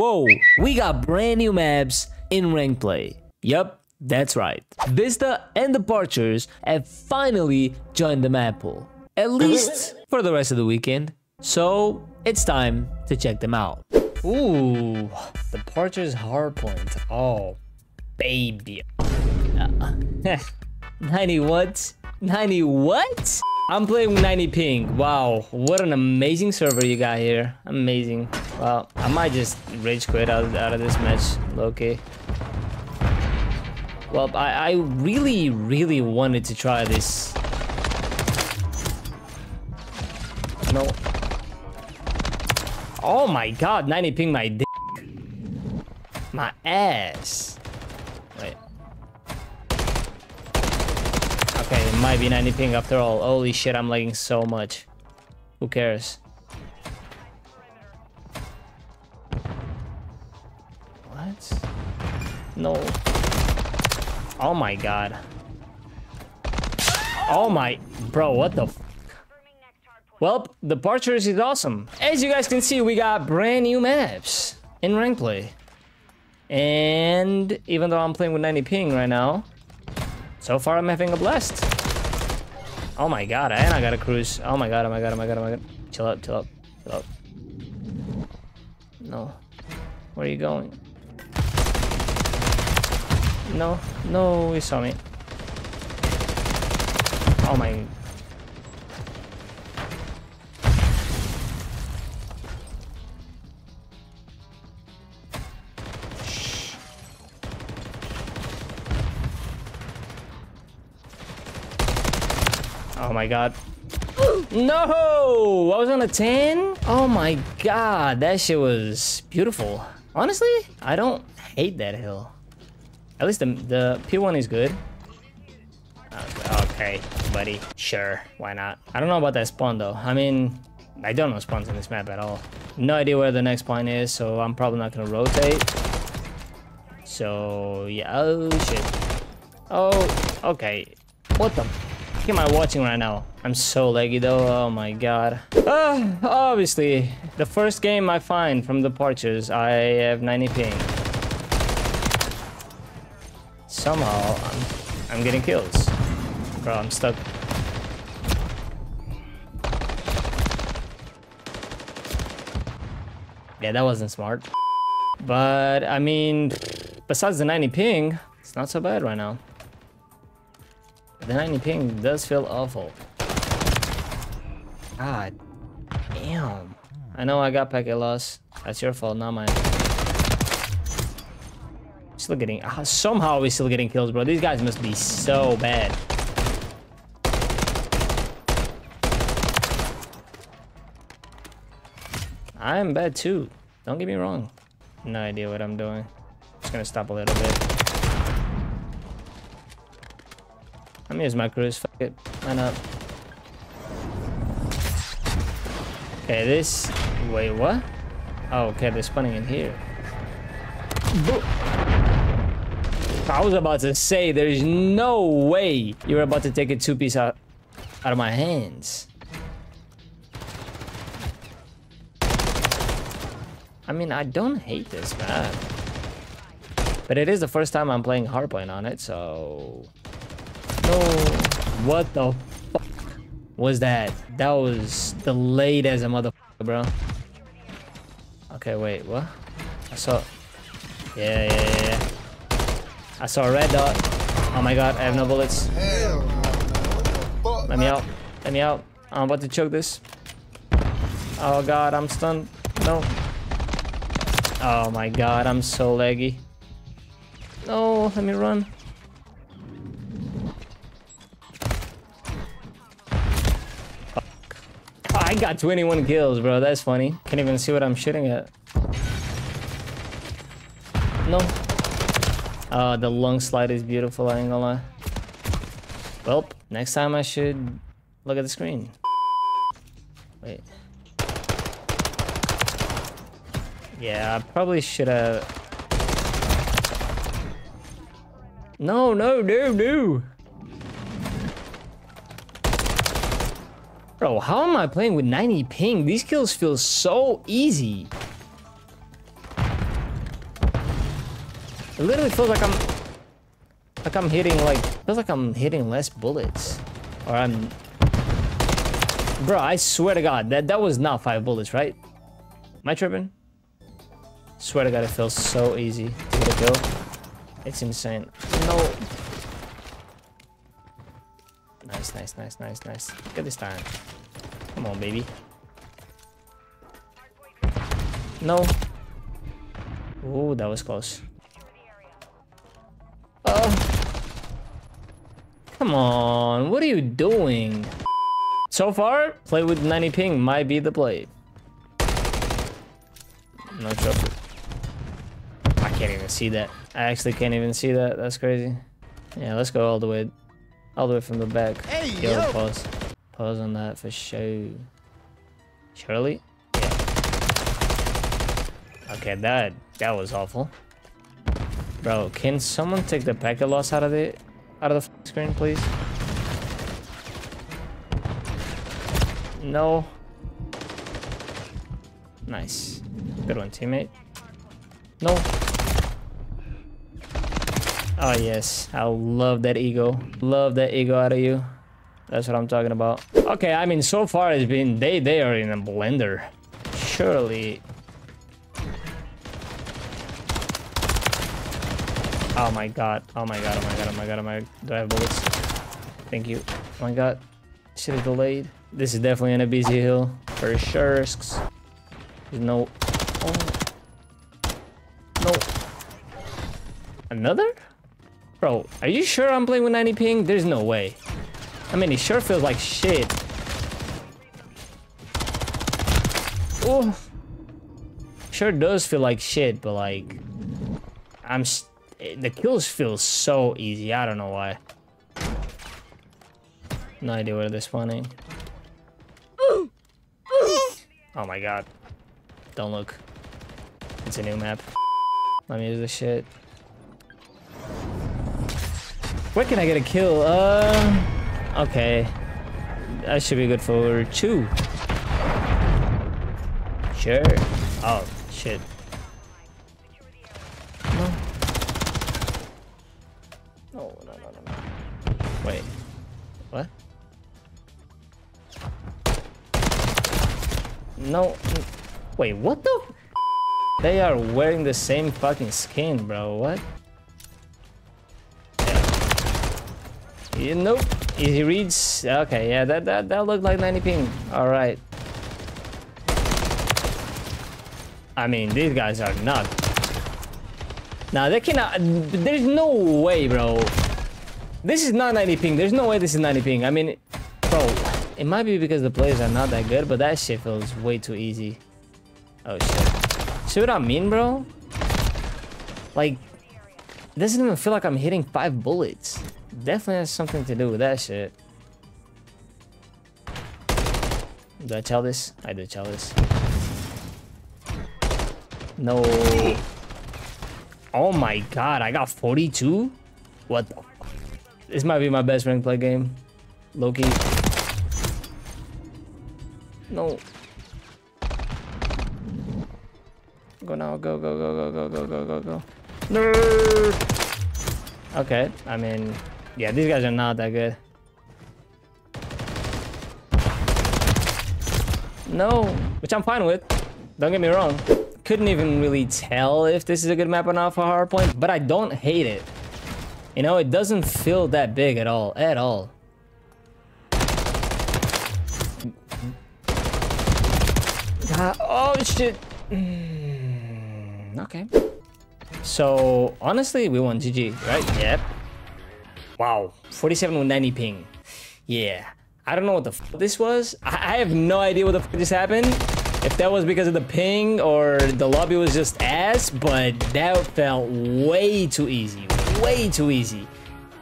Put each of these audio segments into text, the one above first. Whoa, we got brand new maps in ranked play. Yep, that's right. Vista and Departures have finally joined the map pool, at least for the rest of the weekend. So it's time to check them out. Ooh, Departures hardpoint. Oh, baby. 90 what? 90 what? I'm playing with 90 ping. Wow, what an amazing server you got here. Amazing. Well, I might just rage quit out of this match. Okay. Well, I really, really wanted to try this. No. Oh my god, 90 ping my dick. My ass. Wait. Okay, it might be 90 ping after all. Holy shit, I'm lagging so much. Who cares? What? No. Oh my god. Oh my... Bro, what the... Well, Departures is awesome. As you guys can see, we got brand new maps in ranked play. And even though I'm playing with 90 ping right now, so far I'm having a blast. Oh my god, and I got a cruise. Oh my god, oh my god, oh my god, oh my god. Chill out, chill out, chill out. No. Where are you going? No, no, you saw me. Oh my... Oh my god. No! I was on a 10? Oh my god, that shit was beautiful. Honestly, I don't hate that hill. At least the P1 is good. Okay, buddy. Sure, why not? I don't know about that spawn though. I mean, I don't know spawns in this map at all. No idea where the next spawn is, so I'm probably not gonna rotate. So, yeah. Oh, shit. Oh, okay. What the... Am I watching right now? I'm so laggy though. Oh my god. Obviously the first game I find from Departures, I have 90 ping. Somehow I'm getting kills. Bro, I'm stuck. Yeah, that wasn't smart, but I mean, besides the 90 ping, it's not so bad right now. The 90 ping does feel awful. God damn. I know I got packet loss. That's your fault, not mine. Still getting... somehow we're still getting kills, bro. These guys must be so bad. I'm bad too. Don't get me wrong. No idea what I'm doing. Just gonna stop a little bit. I'm gonna use my cruise, fuck it, why not? Okay, this... Wait, what? Oh, okay, they're spawning in here. Boop. I was about to say, there's no way you're about to take a two-piece out of my hands. I mean, I don't hate this map. But it is the first time I'm playing hardpoint on it, so... No. What the fuck was that? That was delayed as a motherfucker, bro. Okay, wait, what? I saw... Yeah. I saw a red dot. Oh my god, I have no bullets. Let me out. Let me out. I'm about to choke this. Oh god, I'm stunned. No. Oh my god, I'm so laggy. No, let me run. I got 21 kills, bro. That's funny. Can't even see what I'm shooting at. No. The long slide is beautiful, I ain't gonna lie. Welp, next time I should look at the screen. Wait. Yeah, I probably should have... No. Bro, how am I playing with 90 ping? These kills feel so easy. It literally feels like I'm hitting like feels like I'm hitting less bullets, or I'm. Bro, I swear to God, that was not 5 bullets, right? Am I tripping? Swear to God, it feels so easy to get a kill. It's insane. No. Nice, nice, nice, nice, nice. Look at this time. Come on, baby. No. Ooh, that was close. Come on. What are you doing? So far, play with 90 ping might be the play. No trouble. I can't even see that. I actually can't even see that. That's crazy. Yeah, let's go all the way from the back. Hey, yo, pause on that for sure. Surely? Yeah. Okay, that was awful. Bro, can someone take the packet loss out of the screen, please? No. Nice. Good one, teammate. No. Oh, yes. I love that ego. Love that ego out of you. That's what I'm talking about. Okay, I mean, so far it's been... They are in a blender. Surely... Oh, my God. Oh, my God. Oh, my God. Oh, my God. Oh, my... Do I have bullets? Thank you. Oh, my God. Shit is delayed. This is definitely an busy hill. For sure. There's no... Oh. No. Another? Bro, are you sure I'm playing with 90 ping? There's no way. I mean, it sure feels like shit. Oh. Sure does feel like shit, but like... The kills feel so easy. I don't know why. No idea where they're spawning. Oh my God. Don't look. It's a new map. Let me use this shit. Where can I get a kill? Okay. That should be good for 2. Sure. Oh, shit. Wait, what? No, wait, what the? They are wearing the same fucking skin, bro. What? Yeah. Yeah, nope. Easy reads. Okay, yeah, that looked like 90 ping. All right. I mean, these guys are not. Nah, they cannot. There's no way, bro. This is not 90 ping. There's no way this is 90 ping. I mean, bro, it might be because the players are not that good, but that shit feels way too easy. Oh, shit. See what I mean, bro? Like, it doesn't even feel like I'm hitting 5 bullets. Definitely has something to do with that shit. Do I tell this? I do tell this. No. Oh, my God. I got 42? What the fuck? This might be my best ranked play game. Loki. No. Go now. Go, go, go, go, go, go, go, go. No. Okay. I mean, yeah, these guys are not that good. No. Which I'm fine with. Don't get me wrong. Couldn't even really tell if this is a good map or not for Hardpoint, but I don't hate it. You know, it doesn't feel that big at all. At all. God, oh, shit. Okay. So, honestly, we won GG, right? Yep. Wow. 47 with 90 ping. Yeah. I don't know what the f this was. I have no idea what the f this happened. If that was because of the ping or the lobby was just ass, but that felt way too easy. Way too easy.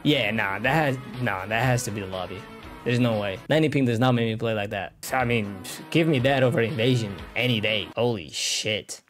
Yeah, nah, that has to be the lobby. There's no way. 90 ping does not make me play like that. I mean, give me that over Invasion any day. Holy shit.